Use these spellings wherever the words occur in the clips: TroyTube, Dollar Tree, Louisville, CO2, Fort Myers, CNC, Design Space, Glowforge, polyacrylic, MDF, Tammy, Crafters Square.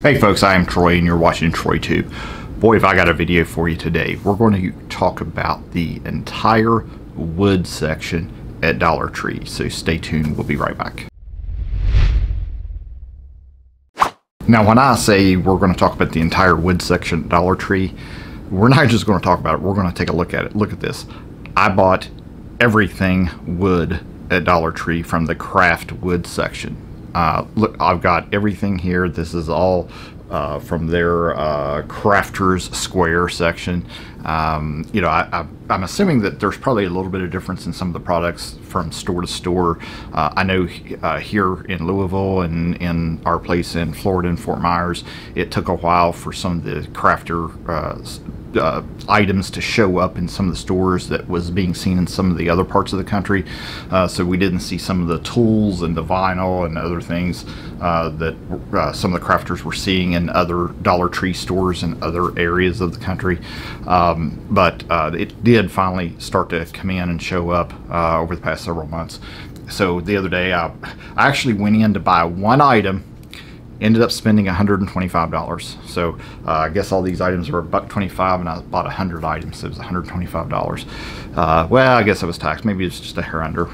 Hey folks, I am Troy and you're watching TroyTube. Boy, if I got a video for you today. We're going to talk about the entire wood section at Dollar Tree, so stay tuned, we'll be right back. Now when I say we're going to talk about the entire wood section at Dollar Tree, we're not just going to talk about it, we're going to take a look at it. Look at this. I bought everything wood at Dollar Tree from the craft wood section. Look, I've got everything here. This is all from their Crafters Square section. You know, I'm assuming that there's probably a little bit of difference in some of the products from store to store. I know here in Louisville and in our place in Florida in Fort Myers, it took a while for some of the crafter items to show up in some of the stores that was being seen in some of the other parts of the country, so we didn't see some of the tools and the vinyl and other things that some of the crafters were seeing in other Dollar Tree stores and other areas of the country, but it did finally start to come in and show up over the past several months. So the other day I actually went in to buy one item, ended up spending $125. So I guess all these items were $125 and I bought 100 items, so it was $125. Well, I guess it was taxed, maybe it's just a hair under.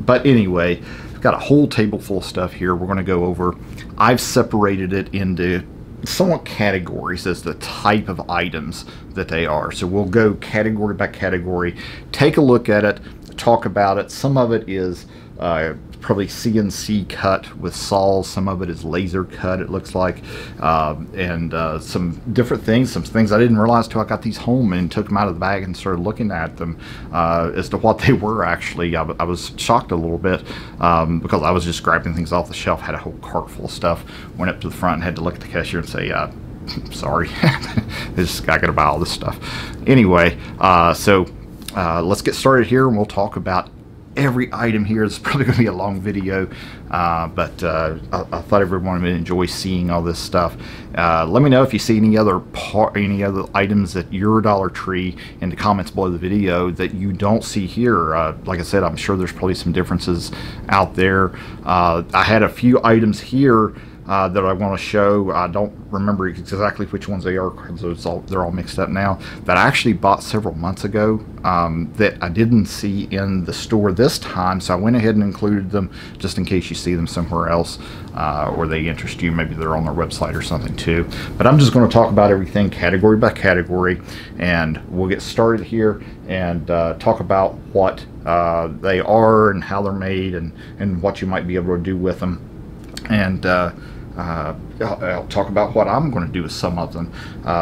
But anyway, I've got a whole table full of stuff here we're gonna go over. I've separated it into somewhat categories as the type of items that they are. So we'll go category by category, take a look at it, talk about it. Some of it is probably CNC cut with saws, some of it is laser cut, it looks like, and some different things, some things I didn't realize till I got these home and took them out of the bag and started looking at them as to what they were. Actually, I was shocked a little bit because I was just grabbing things off the shelf, had a whole cart full of stuff, went up to the front and had to look at the cashier and say, sorry, I gotta buy all this stuff. Anyway, so let's get started here and we'll talk about every item here. It's probably going to be a long video, but I thought everyone would enjoy seeing all this stuff. Let me know if you see any other items at your Dollar Tree in the comments below the video that you don't see here. Like I said, I'm sure there's probably some differences out there. I had a few items here that I want to show. I don't remember exactly which ones they are because they're all mixed up now, that I actually bought several months ago that I didn't see in the store this time, so I went ahead and included them just in case you see them somewhere else or they interest you. Maybe they're on their website or something too. But I'm just going to talk about everything category by category, and we'll get started here and talk about what they are and how they're made and what you might be able to do with them. And I'll talk about what I'm going to do with some of them.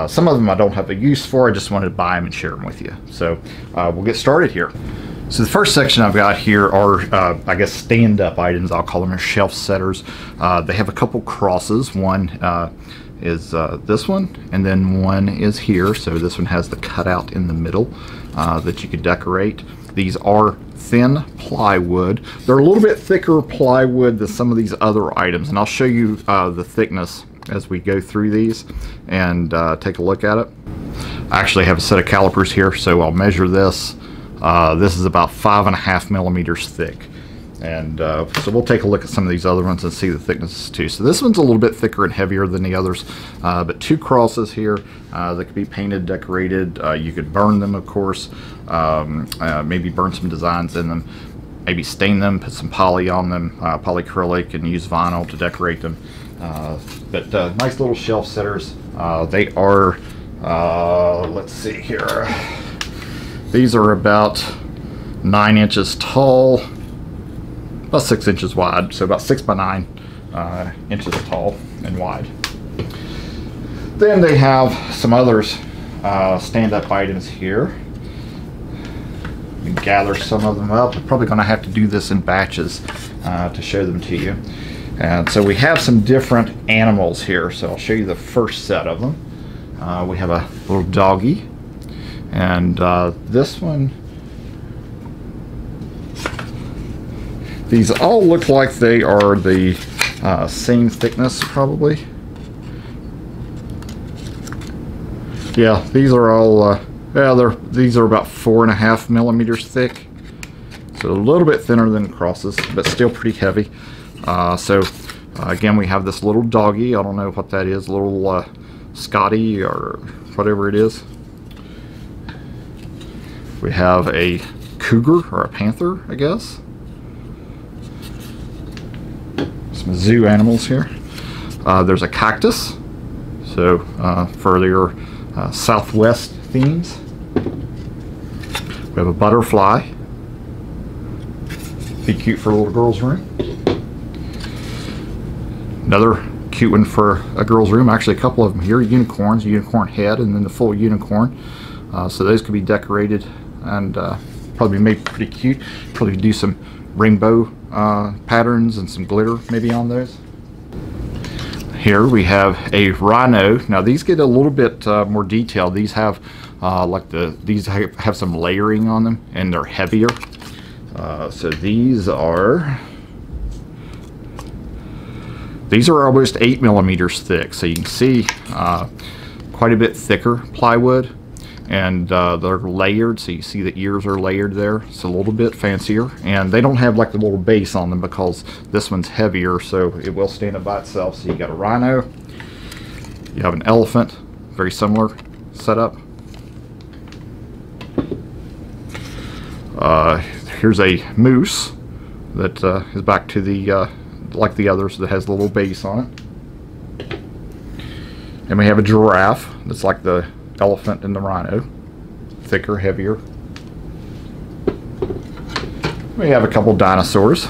Some of them I don't have a use for. I just wanted to buy them and share them with you. So we'll get started here. So the first section I've got here are, I guess, stand-up items. I'll call them or shelf setters. They have a couple crosses. One is this one, and then one is here. So this one has the cutout in the middle that you could decorate. These are thin plywood. They're a little bit thicker plywood than some of these other items, and I'll show you the thickness as we go through these and take a look at it. I actually have a set of calipers here, so I'll measure this. This is about 5.5 millimeters thick, and so we'll take a look at some of these other ones and see the thicknesses too. So this one's a little bit thicker and heavier than the others, but two crosses here that could be painted, decorated. You could burn them, of course, maybe burn some designs in them, maybe stain them, put some poly on them, polyacrylic, and use vinyl to decorate them. But nice little shelf setters. They are, let's see here, these are about 9 inches tall, about 6 inches wide, so about 6 by 9 inches tall and wide. Then they have some others, stand-up items here. We gather some of them up. We're probably going to have to do this in batches to show them to you. And so we have some different animals here. So I'll show you the first set of them. We have a little doggy, and this one. These all look like they are the same thickness, probably. Yeah, these are all, yeah, these are about 4.5 millimeters thick. So a little bit thinner than crosses, but still pretty heavy. So Again, we have this little doggy. I don't know what that is, little Scotty or whatever it is. We have a cougar or a panther, I guess. Some zoo animals here. There's a cactus, so for their Southwest themes. We have a butterfly. Be cute for a little girl's room. Another cute one for a girl's room. Actually, a couple of them here. Unicorns, unicorn head, and then the full unicorn. So those could be decorated and probably made pretty cute. Probably do some rainbow patterns and some glitter maybe on those. Here we have a rhino. Now these get a little bit more detailed. These have these have some layering on them, and they're heavier. So these are almost 8mm thick. So you can see quite a bit thicker plywood. And they're layered, so you see the ears are layered there. It's a little bit fancier, and they don't have like the little base on them because this one's heavier, so it will stand up by itself. So you got a rhino, you have an elephant, very similar setup. Here's a moose that is back to the like the others, that has the little base on it. And we have a giraffe that's like the elephant and the rhino, thicker, heavier. We have a couple dinosaurs.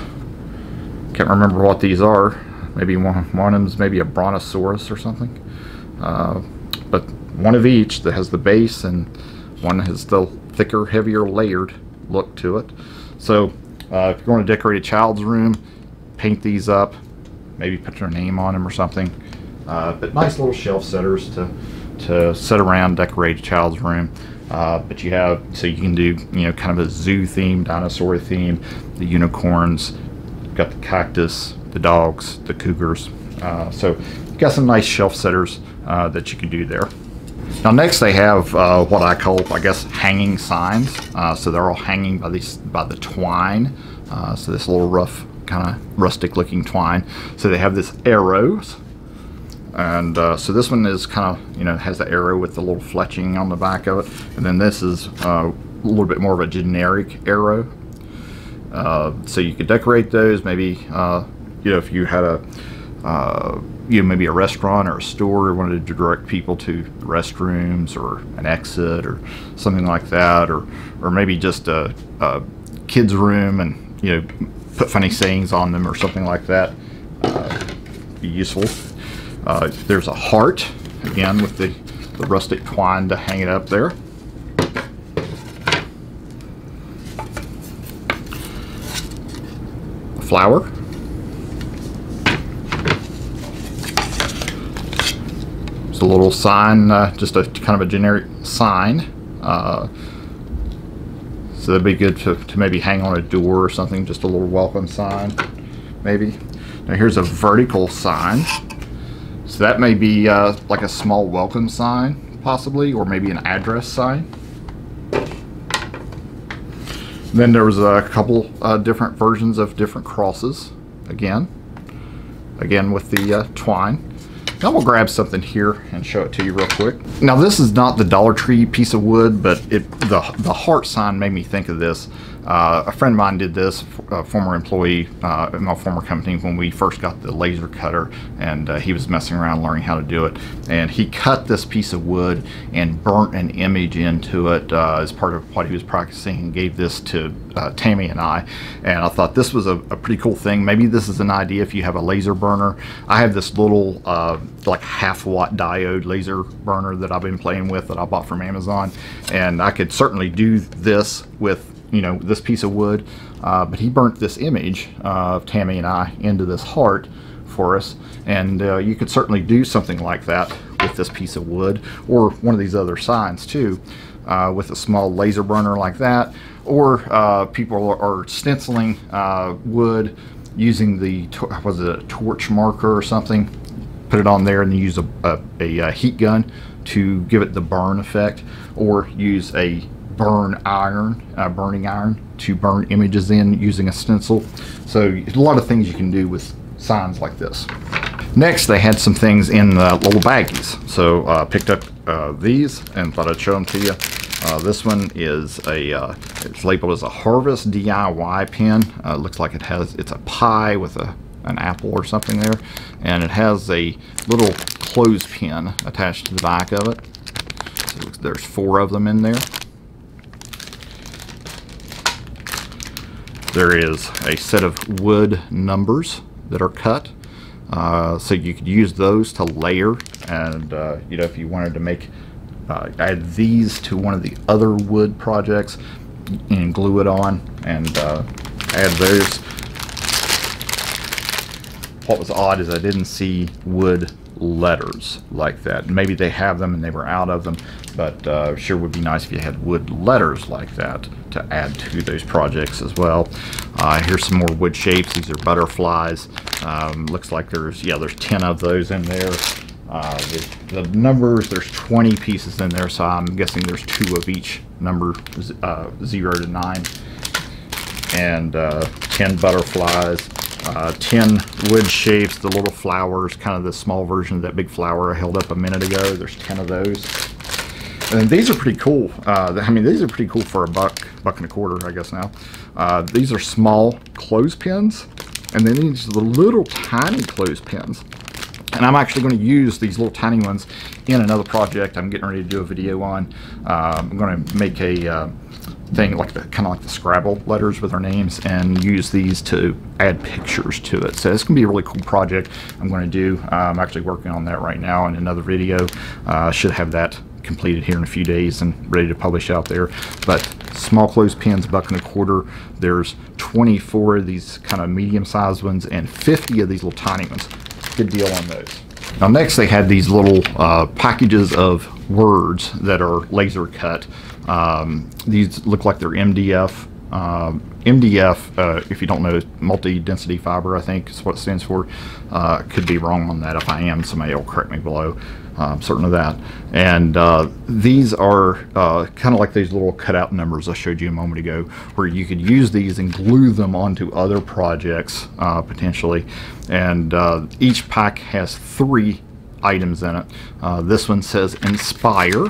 Can't remember what these are. Maybe one of them is maybe a brontosaurus or something. But one of each that has the base, and one has the thicker, heavier, layered look to it. So if you're going to decorate a child's room, paint these up, maybe put their name on them or something. But nice little shelf setters to sit around, decorate a child's room. But you have, so you can do, you know, kind of a zoo theme, dinosaur theme, the unicorns, you've got the cactus, the dogs, the cougars. So you've got some nice shelf setters that you can do there. Now next they have what I call, I guess, hanging signs. So they're all hanging by the twine. So this little rough, kind of rustic looking twine. So they have this arrows. And so this one is kind of, you know, has the arrow with the little fletching on the back of it. And then this is a little bit more of a generic arrow. So you could decorate those, maybe, you know, if you had a, you know, maybe a restaurant or a store, wanted to direct people to restrooms or an exit or something like that. Or maybe just a kid's room and, you know, put funny sayings on them or something like that. Be useful. There's a heart, again, with the rustic twine to hang it up there. A flower. It's a little sign, just a kind of a generic sign. So that'd be good to maybe hang on a door or something, just a little welcome sign, maybe. Now here's a vertical sign. So that may be like a small welcome sign, possibly, or maybe an address sign. Then there was a couple different versions of different crosses, again with the twine. Now we'll grab something here and show it to you real quick. Now this is not the Dollar Tree piece of wood, but the heart sign made me think of this. A friend of mine did this, a former employee in my former company, when we first got the laser cutter, and he was messing around learning how to do it. And he cut this piece of wood and burnt an image into it as part of what he was practicing, and gave this to Tammy and I. And I thought this was a pretty cool thing. Maybe this is an idea if you have a laser burner. I have this little like half-watt diode laser burner that I've been playing with that I bought from Amazon. And I could certainly do this with, you know, this piece of wood, but he burnt this image of Tammy and I into this heart for us. And you could certainly do something like that with this piece of wood, or one of these other signs too, with a small laser burner like that. Or people are stenciling wood using the, was it a torch marker or something? Put it on there and use a heat gun to give it the burn effect, or use a burning iron to burn images in using a stencil. So a lot of things you can do with signs like this. Next, they had some things in the little baggies. So I picked up these and thought I'd show them to you. This one is a, it's labeled as a Harvest DIY pin. It looks like it has, it's a pie with an apple or something there. And it has a little clothespin attached to the back of it. So there's 4 of them in there. There is a set of wood numbers that are cut. So you could use those to layer, and you know, if you wanted to make add these to one of the other wood projects and glue it on and add those. What was odd is I didn't see wood letters like that. Maybe they have them and they were out of them, but sure would be nice if you had wood letters like that to add to those projects as well. Here's some more wood shapes. These are butterflies. Looks like there's, yeah, there's 10 of those in there. The numbers, there's 20 pieces in there, so I'm guessing there's 2 of each number, 0 to 9, and 10 butterflies. 10 wood shapes, the little flowers, kind of the small version of that big flower I held up a minute ago. There's 10 of those. And these are pretty cool. I mean, these are pretty cool for $1, $1.25, I guess now. These are small clothespins, and then these are the little tiny clothespins. And I'm actually going to use these little tiny ones in another project I'm getting ready to do a video on. I'm going to make a thing like the kind of like the Scrabble letters with our names and use these to add pictures to it. So it's going to be a really cool project I'm going to do. I'm actually working on that right now in another video. I should have that completed here in a few days and ready to publish out there. But small clothespins, $1.25. There's 24 of these kind of medium-sized ones and 50 of these little tiny ones. Good deal on those. Now next they had these little packages of words that are laser cut. These look like they're MDF. MDF, if you don't know, multi-density fiber, I think is what it stands for. Could be wrong on that. If I am, somebody will correct me below. I'm certain of that. And these are kind of like these little cutout numbers I showed you a moment ago, where you could use these and glue them onto other projects potentially. And each pack has 3 items in it. This one says Inspire.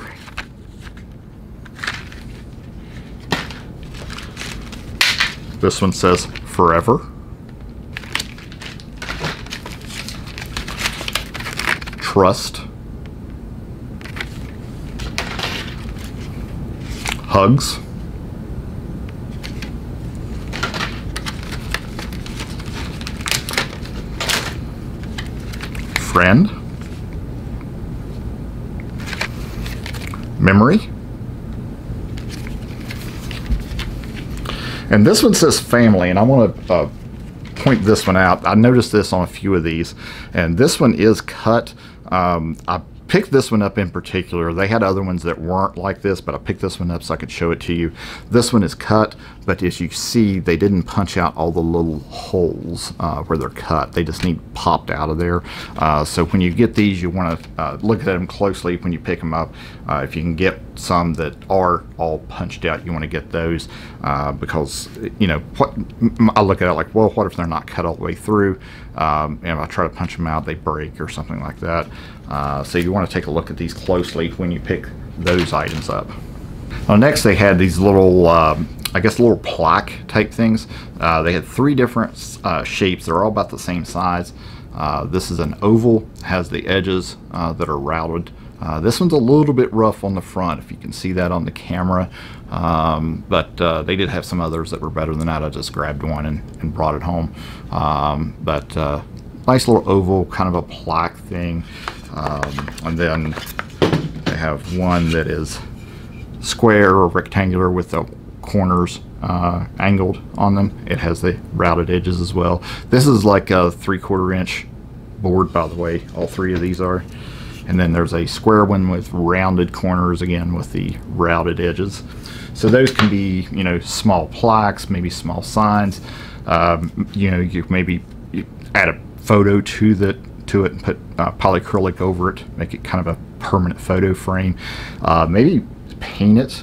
This one says Forever. Trust. Hugs. Friend. Memory. And this one says Family, and I want to point this one out. I noticed this on a few of these, and this one is cut. I picked this one up in particular. They had other ones that weren't like this, but I picked this one up so I could show it to you. This one is cut, but as you see, they didn't punch out all the little holes where they're cut. They just need popped out of there. So when you get these, you want to look at them closely when you pick them up. If you can get some that are all punched out, you want to get those because, you know, I look at it like, well, what if they're not cut all the way through? And if I try to punch them out, they break or something like that. So you want to take a look at these closely when you pick those items up. Well, next they had these little, I guess little plaque type things. They had 3 different shapes. They're all about the same size. This is an oval, has the edges that are routed. This one's a little bit rough on the front, if you can see that on the camera, but they did have some others that were better than that. I just grabbed one and brought it home. But nice little oval, kind of a plaque thing. And then they have one that is square or rectangular with the corners angled on them. It has the routed edges as well. This is like a 3/4 inch board, by the way. All 3 of these are. And then there's a square one with rounded corners, again with the routed edges. So those can be, you know, small plaques, maybe small signs. You know, you maybe add a photo to it and put polyacrylic over it, make it kind of a permanent photo frame. Maybe paint it.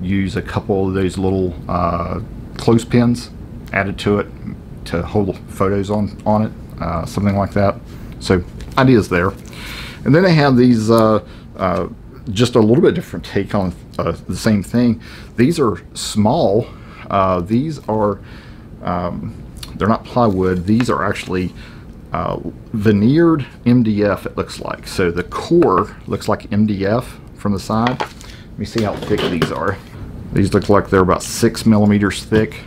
Use a couple of those little clothespins added to it to hold photos on it. something like that. So ideas there. And then they have these just a little bit different take on the same thing. These are small. These are they're not plywood. These are actually veneered MDF, it looks like. So the core looks like MDF from the side. Let me see how thick these are. These look like they're about 6 millimeters thick.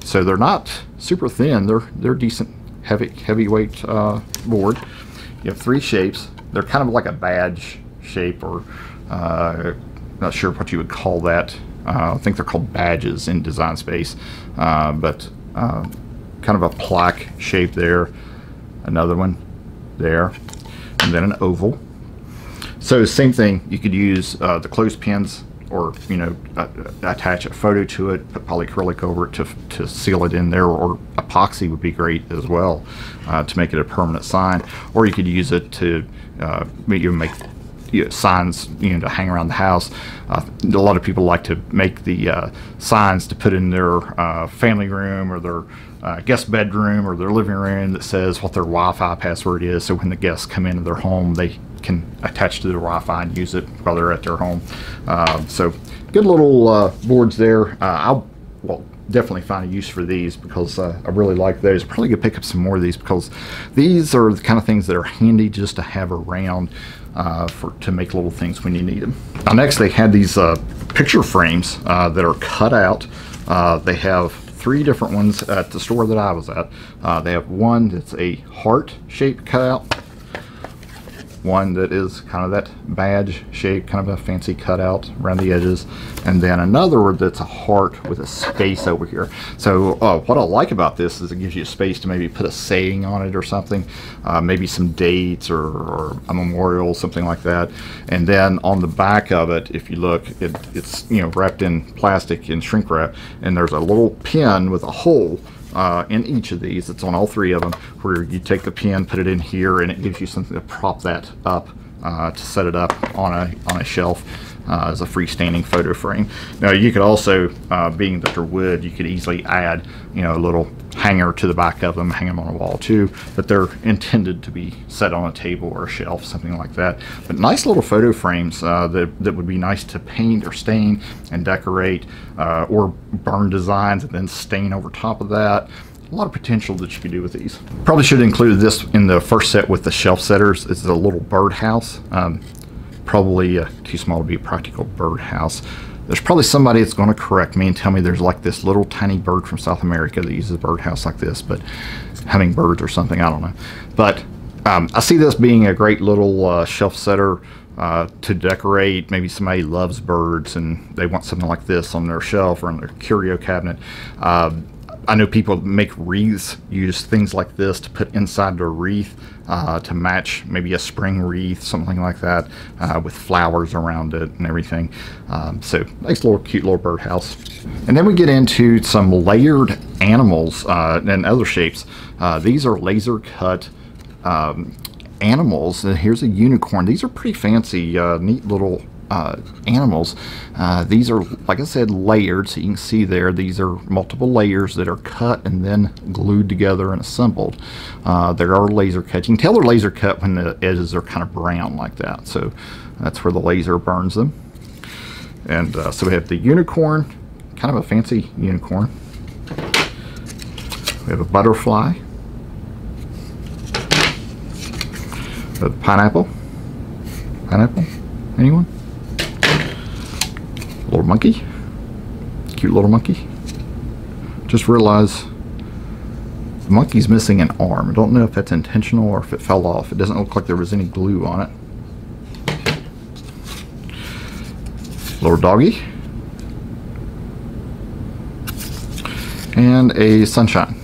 So they're not super thin. They're decent, heavyweight board. You have three shapes. They're kind of like a badge shape, or not sure what you would call that. I think they're called badges in Design Space, but kind of a plaque shape there, another one there, and then an oval. So same thing, you could use the clothespins, or you know, attach a photo to it, put polycrylic over it to seal it in there, or epoxy would be great as well to make it a permanent sign. Or you could use it to make signs, to hang around the house. A lot of people like to make the signs to put in their family room or their guest bedroom or their living room that says what their Wi-Fi password is, so when the guests come into their home, they can attach to their Wi-Fi and use it while they're at their home. So good little boards there. I'll definitely find a use for these, because I really like those. Probably could pick up some more of these, because these are the kind of things that are handy just to have around to make little things when you need them. Now next, they had these picture frames that are cut out. They have three different ones at the store that I was at. They have one that's a heart-shaped cutout, one that is kind of that badge shape, kind of a fancy cutout around the edges, and then another that's a heart with a space over here. So what I like about this is it gives you space to maybe put a saying on it or something, maybe some dates or a memorial, something like that. And then on the back of it, if you look, it's wrapped in plastic and shrink wrap, and there's a little pin with a hole in each of these. It's on all three of them, where you take the pin, put it in here, and it gives you something to prop that up, to set it up on a shelf as a freestanding photo frame. Now you could also, being that they're wood, you could easily add a little hanger to the back of them, hang them on a wall too, but they're intended to be set on a table or a shelf, something like that. But nice little photo frames that would be nice to paint or stain and decorate, or burn designs and then stain over top of that. A lot of potential that you could do with these. Probably should have included this in the first set with the shelf setters. It's a little birdhouse. Probably too small to be a practical birdhouse. There's probably somebody that's going to correct me and tell me there's like this little tiny bird from South America that uses a birdhouse like this, but hummingbirds or something, I don't know. But I see this being a great little shelf setter to decorate. Maybe somebody loves birds and they want something like this on their shelf or on their curio cabinet. I know people make wreaths, use things like this to put inside their wreath to match maybe a spring wreath, something like that, with flowers around it and everything. So nice little cute little birdhouse. And then we get into some layered animals and other shapes. These are laser cut animals. And here's a unicorn. These are pretty fancy, neat little animals. These are, like I said, layered, so you can see there these are multiple layers that are cut and then glued together and assembled. There are laser cuts. You can tell they're laser cut when the edges are kind of brown like that, so that's where the laser burns them. And so we have the unicorn, kind of a fancy unicorn. We have a butterfly, a pineapple, anyone? Little monkey, cute little monkey. Just realized the monkey's missing an arm. I don't know if that's intentional or if it fell off. It doesn't look like there was any glue on it. Little doggy. And a sunshine.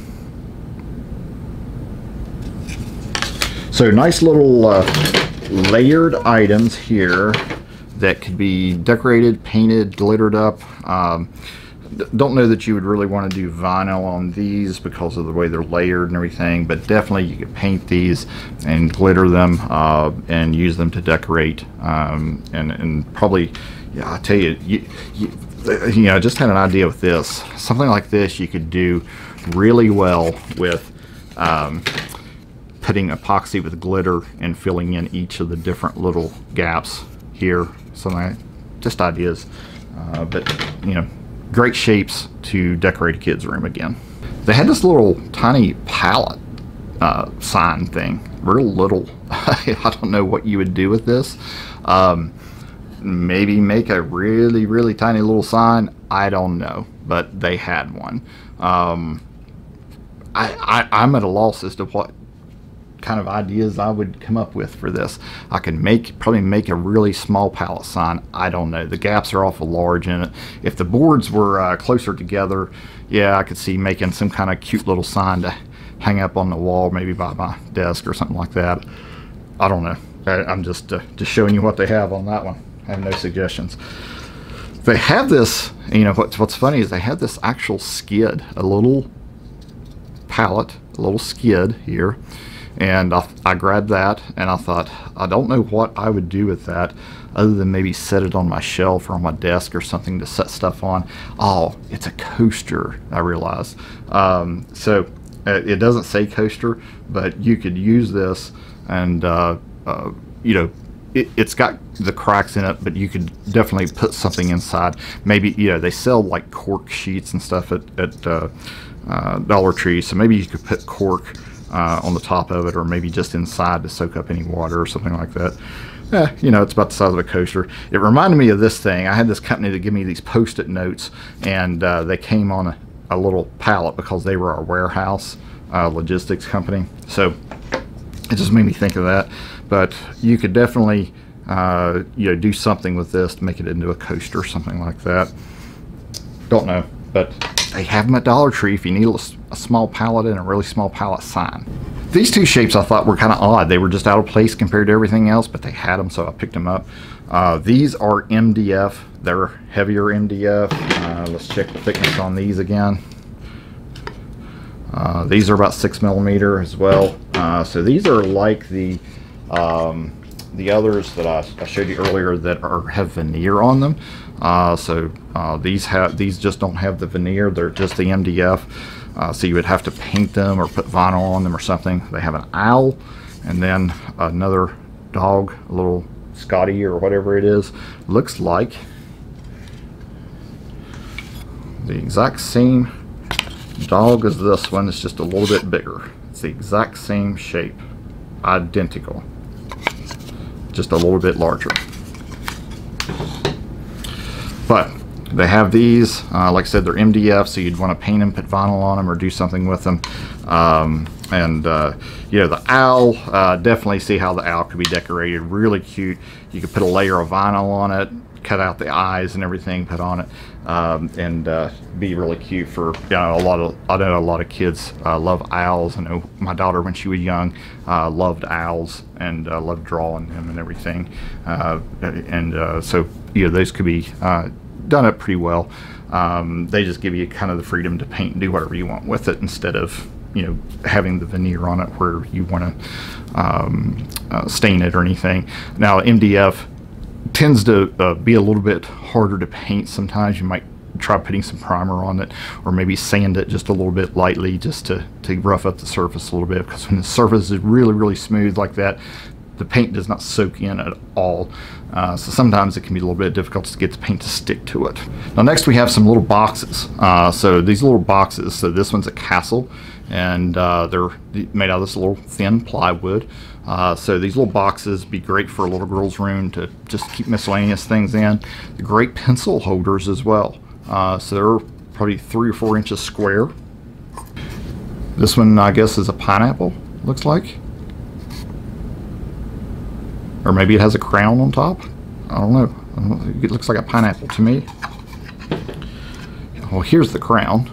So nice little layered items here that could be decorated, painted, glittered up. Don't know that you would really want to do vinyl on these because of the way they're layered and everything, but definitely you could paint these and glitter them and use them to decorate. And probably, yeah, I tell you, I just had an idea with this. Something like this you could do really well with putting epoxy with glitter and filling in each of the different little gaps here. So just ideas, but you know, great shapes to decorate a kid's room again. They had this little tiny palette sign thing, real little. I don't know what you would do with this. Maybe make a really, really tiny little sign. I don't know, but they had one. I'm at a loss as to what kind of ideas I would come up with for this. I could probably make a really small palette sign. I don't know. The gaps are awful large in it. If the boards were closer together, yeah, I could see making some kind of cute little sign to hang up on the wall, maybe by my desk or something like that. I don't know. I'm just showing you what they have on that one. I have no suggestions. They have this, you know, what's funny is they have this actual skid, a little palette, a little skid here, and I grabbed that and I thought, I don't know what I would do with that other than maybe set it on my shelf or on my desk or something to set stuff on. Oh, it's a coaster, I realized. So it doesn't say coaster, but you could use this and, you know, it's got the cracks in it, but you could definitely put something inside. Maybe, you know, they sell like cork sheets and stuff at Dollar Tree, so maybe you could put cork on the top of it, or maybe just inside to soak up any water or something like that. You know, it's about the size of a coaster. It reminded me of this thing. I had this company to give me these Post-it notes, and they came on a little pallet because they were our warehouse logistics company. So it just made me think of that. But you could definitely, you know, do something with this to make it into a coaster or something like that. Don't know, but they have them at Dollar Tree if you need a small palette and a really small palette sign. These two shapes I thought were kind of odd. They were just out of place compared to everything else, but they had them, so I picked them up. These are MDF. They're heavier MDF. Let's check the thickness on these again. These are about 6mm as well. So these are like the others that I showed you earlier that have veneer on them. These just don't have the veneer. They're just the MDF. So you would have to paint them or put vinyl on them or something. They have an owl and then another dog, a little Scotty or whatever it is. Looks like the exact same dog as this one. It's just a little bit bigger. It's the exact same shape, identical, just a little bit larger. But they have these, like I said, they're MDF, so you'd want to paint them, put vinyl on them, or do something with them. You know, the owl, definitely see how the owl could be decorated. Really cute. You could put a layer of vinyl on it, cut out the eyes and everything, put on it, be really cute for, you know, I know a lot of kids love owls. I know my daughter, when she was young, loved owls and loved drawing them and everything. So, you know, those could be done up pretty well. They just give you kind of the freedom to paint and do whatever you want with it instead of, you know, having the veneer on it where you want to stain it or anything. Now, MDF tends to be a little bit harder to paint sometimes. You might try putting some primer on it or maybe sand it just a little bit lightly just to rough up the surface a little bit, because when the surface is really, really smooth like that, the paint does not soak in at all. So sometimes it can be a little bit difficult to get the paint to stick to it. Now next we have some little boxes. So these little boxes, so this one's a castle, and they're made out of this little thin plywood. So these little boxes be great for a little girl's room to just keep miscellaneous things in. They're great pencil holders as well. So they're probably 3 or 4 inches square. This one, I guess, is a pineapple, looks like. Or maybe it has a crown on top. I don't know. It looks like a pineapple to me. Well, here's the crown.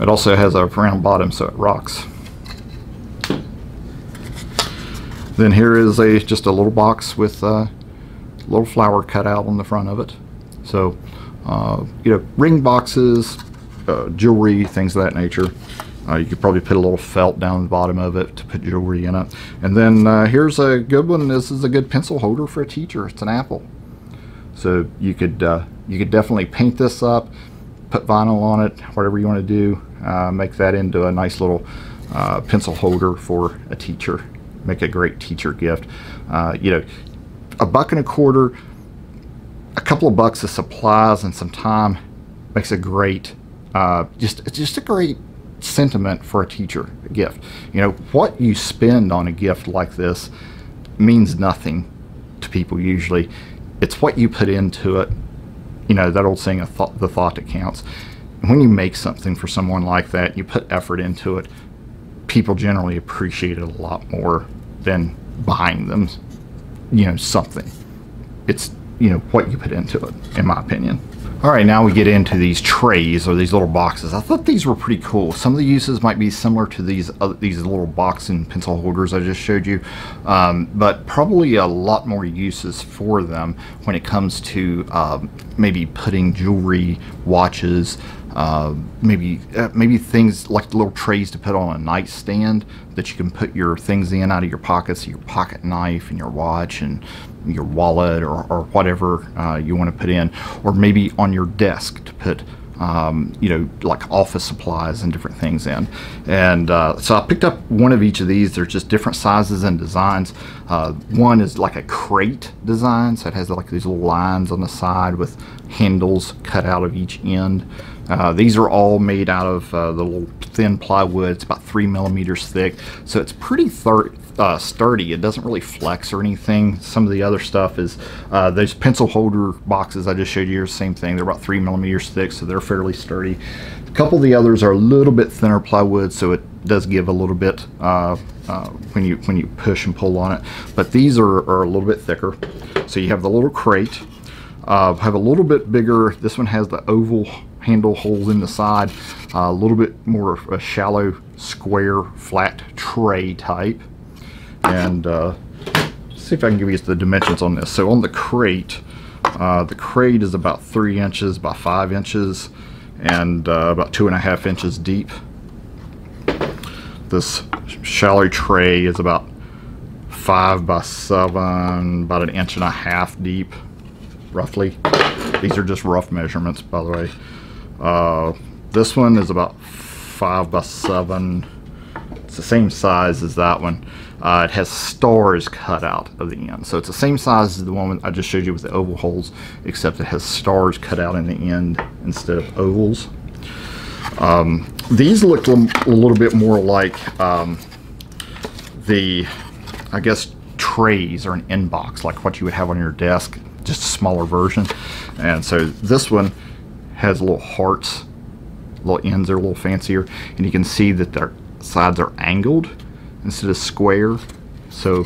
It also has a round bottom, so it rocks. Then here is just a little box with a little flower cut out on the front of it. So, you know, ring boxes, jewelry, things of that nature. You could probably put a little felt down the bottom of it to put jewelry in it. And then here's a good one. This is a good pencil holder for a teacher. It's an apple. So you could definitely paint this up, put vinyl on it, whatever you want to do, make that into a nice little pencil holder for a teacher. Make a great teacher gift. You know, $1.25, a couple of bucks of supplies and some time makes a great, just a great sentiment for a teacher gift. You know, what you spend on a gift like this means nothing to people usually. It's what you put into it. You know, that old saying, the thought that counts. When you make something for someone like that, you put effort into it, people generally appreciate it a lot more than buying them, you know, something. It's, you know, what you put into it, in my opinion. All right, now we get into these trays, or these little boxes. I thought these were pretty cool. Some of the uses might be similar to these little box and pencil holders I just showed you, but probably a lot more uses for them when it comes to maybe putting jewelry, watches, maybe things like little trays to put on a nightstand that you can put your things in out of your pockets, your pocket knife and your watch and your wallet, or whatever you want to put in, or maybe on your desk to put you know, like office supplies and different things in. And so I picked up one of each of these. There's just different sizes and designs. One is like a crate design, so it has like these little lines on the side with handles cut out of each end. These are all made out of the little thin plywood. It's about 3 millimeters thick, so it's pretty sturdy. It doesn't really flex or anything. Some of the other stuff is those pencil holder boxes I just showed you are the same thing. They're about 3 millimeters thick, so they're fairly sturdy. A couple of the others are a little bit thinner plywood, so it does give a little bit when you push and pull on it. But these are a little bit thicker. So you have the little crate. Have a little bit bigger. This one has the oval handle holes in the side. A little bit more of a shallow, square, flat tray type. And see if I can give you the dimensions on this. So on the crate is about 3 inches by 5 inches and about 2.5 inches deep. This shallow tray is about 5 by 7, about 1.5 inches deep, roughly. These are just rough measurements, by the way. This one is about 5 by 7. It's the same size as that one. It has stars cut out of the end. So it's the same size as the one I just showed you with the oval holes, except it has stars cut out in the end instead of ovals. These looked a little bit more like the, I guess, trays or an inbox, like what you would have on your desk, just a smaller version. And so this one has little hearts, little ends are a little fancier, and you can see that their sides are angled instead of square. So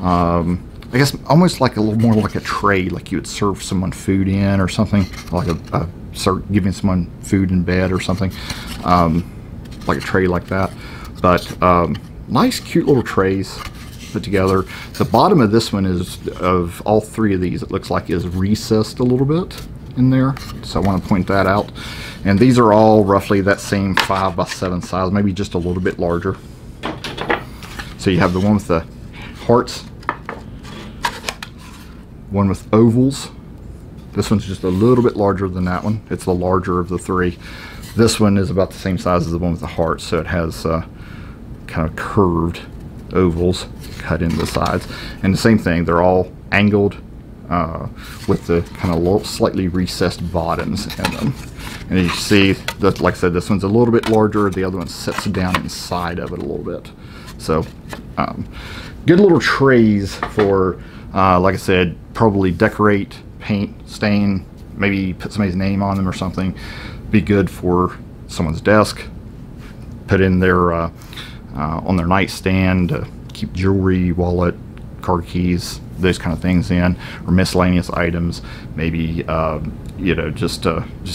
I guess almost like a little more like a tray, like you would serve someone food in or something, like giving someone food in bed or something, like a tray like that. But nice, cute little trays put together. The bottom of this one is, of all three of these, it looks like is recessed a little bit in there, so I want to point that out. And these are all roughly that same 5 by 7 size, maybe just a little bit larger. So you have the one with the hearts, one with ovals. This one's just a little bit larger than that one. It's the larger of the three. This one is about the same size as the one with the hearts, so it has kind of curved ovals cut into the sides. And the same thing, they're all angled with the kind of slightly recessed bottoms in them. And you see that, like I said, this one's a little bit larger. The other one sits down inside of it a little bit. So good little trays for, like I said, probably decorate, paint, stain, maybe put somebody's name on them or something. Be good for someone's desk, put in their, on their nightstand, keep jewelry, wallet, card keys, those kind of things in, or miscellaneous items. Maybe, you know, just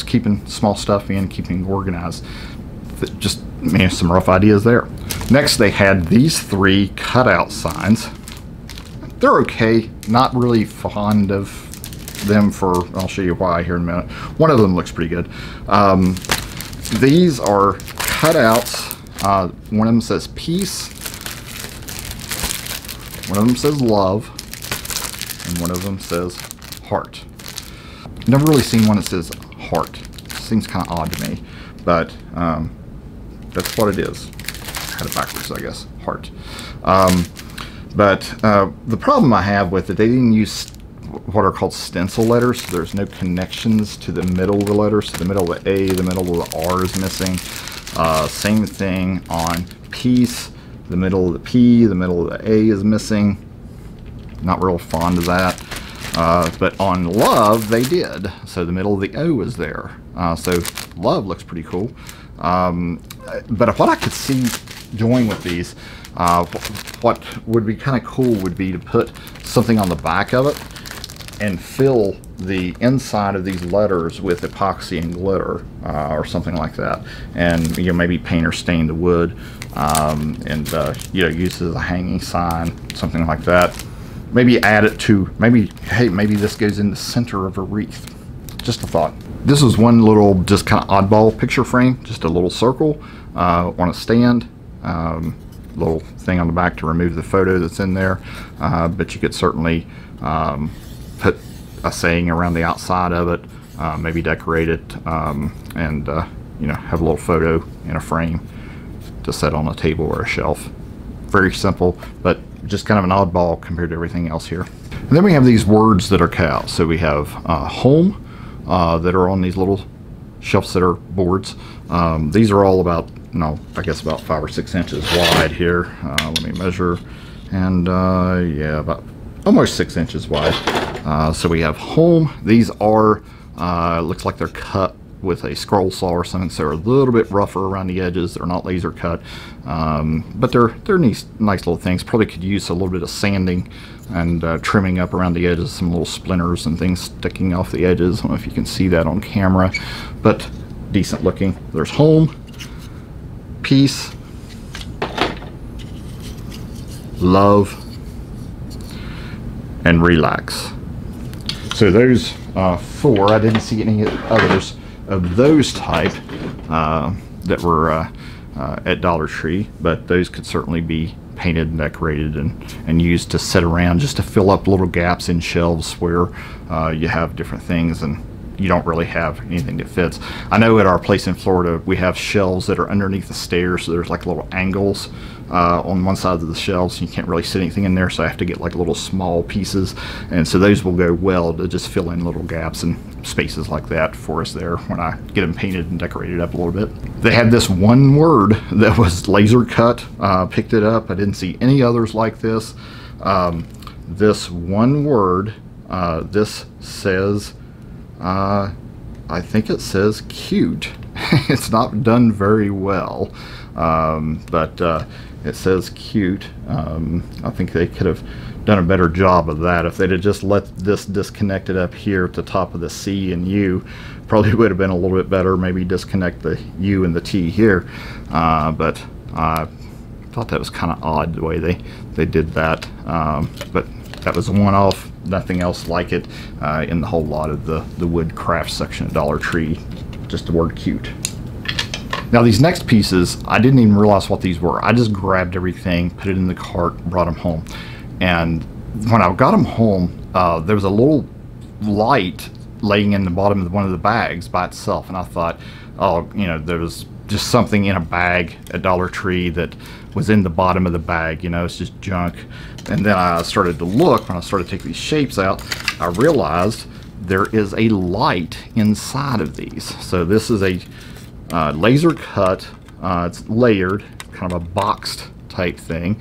keeping small stuff in, keeping organized. Just, you know, some rough ideas there. Next, they had these three cutout signs. They're okay. Not really fond of them for, I'll show you why here in a minute. One of them looks pretty good. These are cutouts. One of them says peace. One of them says love. And one of them says heart. Never really seen one that says heart. Seems kind of odd to me, but that's what it is. kind of backwards, I guess, heart. But the problem I have with it, they didn't use what are called stencil letters, so there's no connections to the middle of the letter, so the middle of the A, the middle of the R is missing. Same thing on piece, the middle of the P, the middle of the A is missing. Not real fond of that. But on love, they did. So the middle of the O is there. So love looks pretty cool. But what I could see doing with these, what would be kind of cool would be to put something on the back of it and fill the inside of these letters with epoxy and glitter or something like that, and maybe paint or stain the wood, and use it as a hanging sign, something like that. Maybe add it to, maybe this goes in the center of a wreath. Just a thought. This is one little just kind of oddball picture frame, just a little circle on a stand. Little thing on the back to remove the photo that's in there, but you could certainly put a saying around the outside of it, maybe decorate it, and have a little photo in a frame to set on a table or a shelf. Very simple, but just kind of an oddball compared to everything else here. And then we have these words that are cut out. So we have home that are on these little shelf sitter boards. These are all about, I guess about 5 or 6 inches wide here. Let me measure, and yeah, about almost 6 inches wide. So we have home. These are, looks like they're cut with a scroll saw or something, so they're a little bit rougher around the edges. They're not laser cut, but they're nice little things. Probably could use a little bit of sanding and trimming up around the edges, some little splinters and things sticking off the edges. I don't know if you can see that on camera, but decent looking. There's home, peace, love, and relax. So those four, I didn't see any others of those type that were at Dollar Tree, but those could certainly be painted and decorated and used to sit around just to fill up little gaps in shelves where you have different things and you don't really have anything that fits. I know at our place in Florida, we have shelves that are underneath the stairs, so there's like little angles on one side of the shelves, so you can't really sit anything in there, so I have to get like little small pieces, and so those will go well to just fill in little gaps and spaces like that for us there when I get them painted and decorated up a little bit. They had this one word that was laser cut, picked it up. I didn't see any others like this. This one word, this says, I think it says cute. It's not done very well, but it says cute. I think they could have done a better job of that. If they'd have just let this disconnected up here at the top of the C and U, probably would have been a little bit better. Maybe disconnect the U and the T here, but I thought that was kind of odd the way they did that, but that was a one-off. Nothing else like it in the whole lot of the wood craft section of Dollar Tree. Just the word cute. Now these next pieces, I didn't even realize what these were. I just grabbed everything, put it in the cart, brought them home. And when I got them home, there was a little light laying in the bottom of one of the bags by itself. And I thought, oh, there was just something in a bag at Dollar Tree that was in the bottom of the bag, it's just junk. And then I started to look, when I started to take these shapes out, I realized there is a light inside of these. So this is a laser cut, it's layered, kind of a boxed type thing.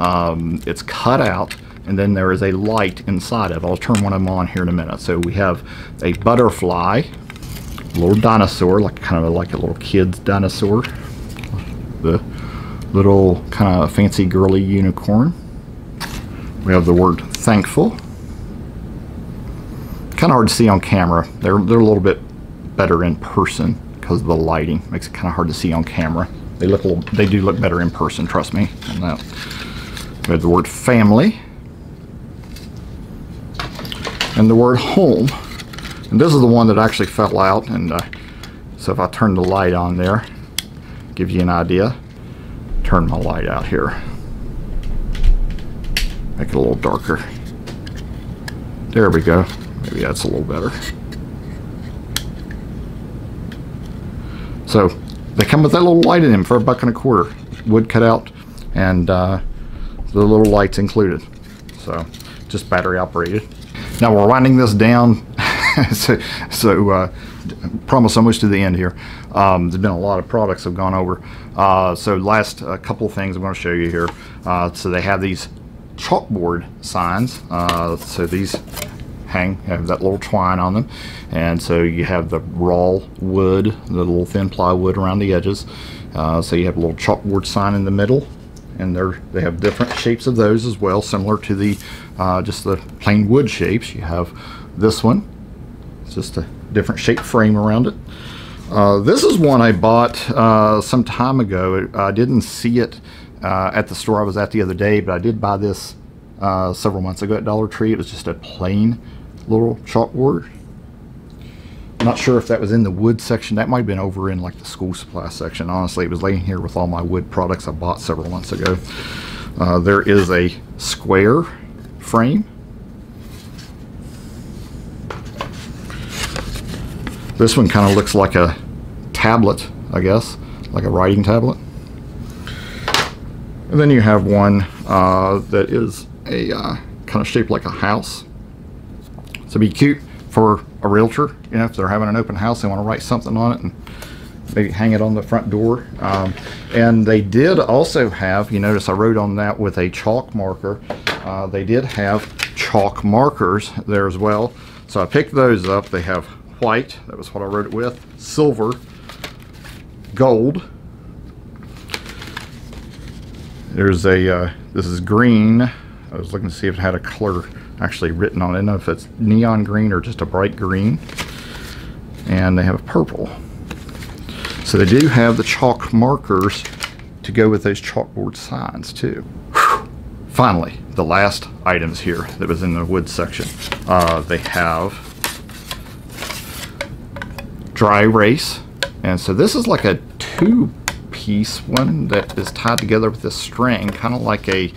It's cut out, and then there is a light inside of it. I'll turn one of them on here in a minute. So we have a butterfly, little dinosaur, like kind of like a little kid's dinosaur, the little kind of fancy girly unicorn. We have the word thankful. Kind of hard to see on camera. They're a little bit better in person because of the lighting. Makes it kind of hard to see on camera. They do look better in person, trust me on that. We have the word family and the word home. And this is the one that actually fell out, and so if I turn the light on there, gives you an idea. Turn my light out here. Make it a little darker. There we go. Maybe that's a little better. So they come with that little light in them for $1.25. wood cutout, and the little lights included. So just battery operated. Now we're winding this down. So promise almost to the end here. There's been a lot of products I've gone over. So last couple of things I'm going to show you here. So they have these chalkboard signs. So these have that little twine on them, and so you have the raw wood, the little thin plywood around the edges. So you have a little chalkboard sign in the middle, and they have different shapes of those as well, similar to the just the plain wood shapes. You have this one, it's just a different shape frame around it. This is one I bought some time ago. I didn't see it at the store I was at the other day, but I did buy this several months ago at Dollar Tree. It was just a plain little chalkboard. Not sure if that was in the wood section. That might have been over in like the school supply section. Honestly, it was laying here with all my wood products I bought several months ago. There is a square frame. This one kind of looks like a tablet, I guess, like a writing tablet. And then you have one that is a kind of shaped like a house. So it'd be cute for a realtor, you know, if they're having an open house, they want to write something on it and maybe hang it on the front door. And they did also have, you notice I wrote on that with a chalk marker. They did have chalk markers there as well. So I picked those up. They have white, that was what I wrote it with, silver, gold. There's a, this is green. I was looking to see if it had a color actually written on it. I don't know if it's neon green or just a bright green. And they have purple. So they do have the chalk markers to go with those chalkboard signs too. Whew. Finally, the last items here that was in the wood section. They have dry erase. And so this is like a two-piece one that is tied together with this string, kind of like a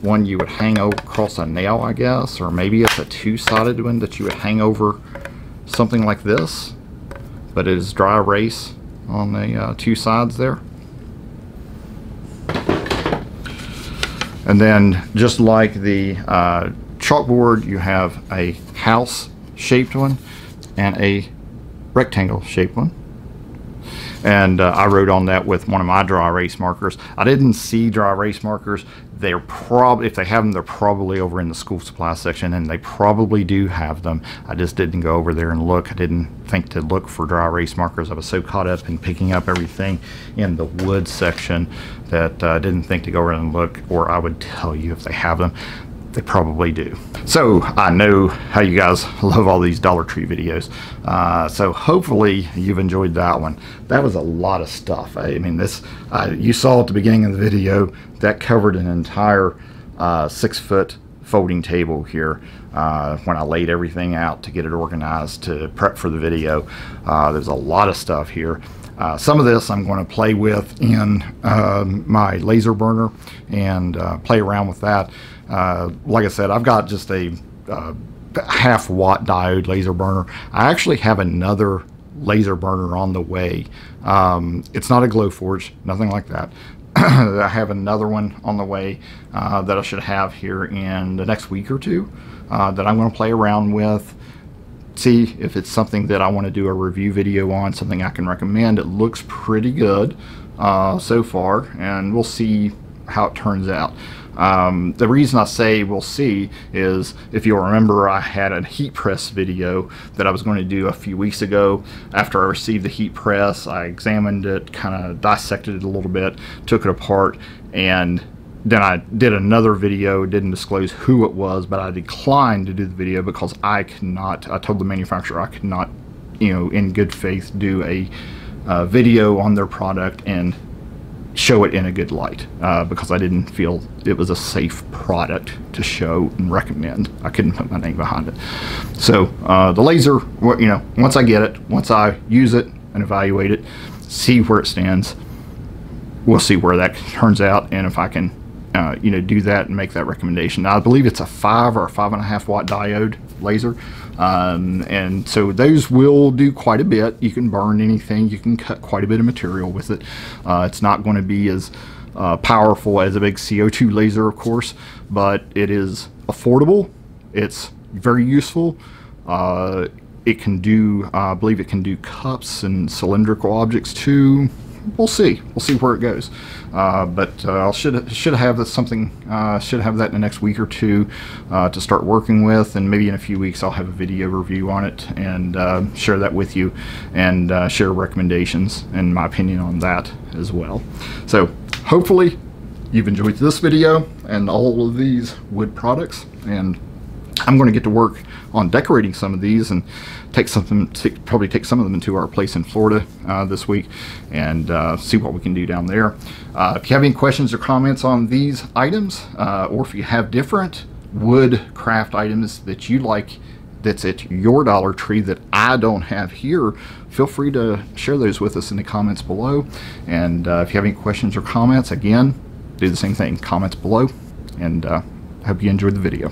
one you would hang across a nail, I guess, or maybe it's a two-sided one that you would hang over something like this, but it is dry erase on the two sides there. And then just like the chalkboard, you have a house shaped one and a rectangle shaped one. And I wrote on that with one of my dry erase markers. I didn't see dry erase markers. They're probably, if they have them, they're probably over in the school supply section, and they probably do have them. I just didn't go over there and look. I didn't think to look for dry erase markers. I was so caught up in picking up everything in the wood section that I didn't think to go around and look, or I would tell you if they have them. They probably do. So I know how you guys love all these Dollar Tree videos. So hopefully you've enjoyed that one. That was a lot of stuff. I mean, this, you saw at the beginning of the video, that covered an entire 6-foot folding table here. When I laid everything out to get it organized to prep for the video, there's a lot of stuff here. Some of this I'm going to play with in my laser burner and play around with that. Like I said, I've got just a half-watt diode laser burner. I actually have another laser burner on the way. It's not a Glowforge, nothing like that. I have another one on the way that I should have here in the next week or two that I'm going to play around with. See if it's something that I want to do a review video on, something I can recommend. It looks pretty good so far, and we'll see how it turns out. The reason I say we'll see is, if you'll remember, I had a heat press video that I was going to do a few weeks ago. After I received the heat press, I examined it, kind of dissected it a little bit, took it apart, and then I did another video, didn't disclose who it was, but I declined to do the video because I could not, I told the manufacturer I could not, you know, in good faith do a video on their product and show it in a good light because I didn't feel it was a safe product to show and recommend. I couldn't put my name behind it. So the laser, you know, once I get it, once I use it and evaluate it, see where it stands, we'll see where that turns out and if I can you know, do that and make that recommendation. Now, I believe it's a 5 or a 5.5 watt diode laser, and so those will do quite a bit. You can burn anything, you can cut quite a bit of material with it. It's not going to be as powerful as a big CO2 laser, of course, but it is affordable, it's very useful. It can do, I believe it can do cups and cylindrical objects too. We'll see where it goes, but I should have something, should have that in the next week or two to start working with, and maybe in a few weeks I'll have a video review on it and share that with you, and share recommendations and my opinion on that as well. So hopefully you've enjoyed this video and all of these wood products, and I'm going to get to work on decorating some of these and probably take some of them to our place in Florida this week, and see what we can do down there. If you have any questions or comments on these items, or if you have different wood craft items that you like that's at your Dollar Tree that I don't have here, feel free to share those with us in the comments below. And if you have any questions or comments, again, do the same thing, comments below, and hope you enjoyed the video.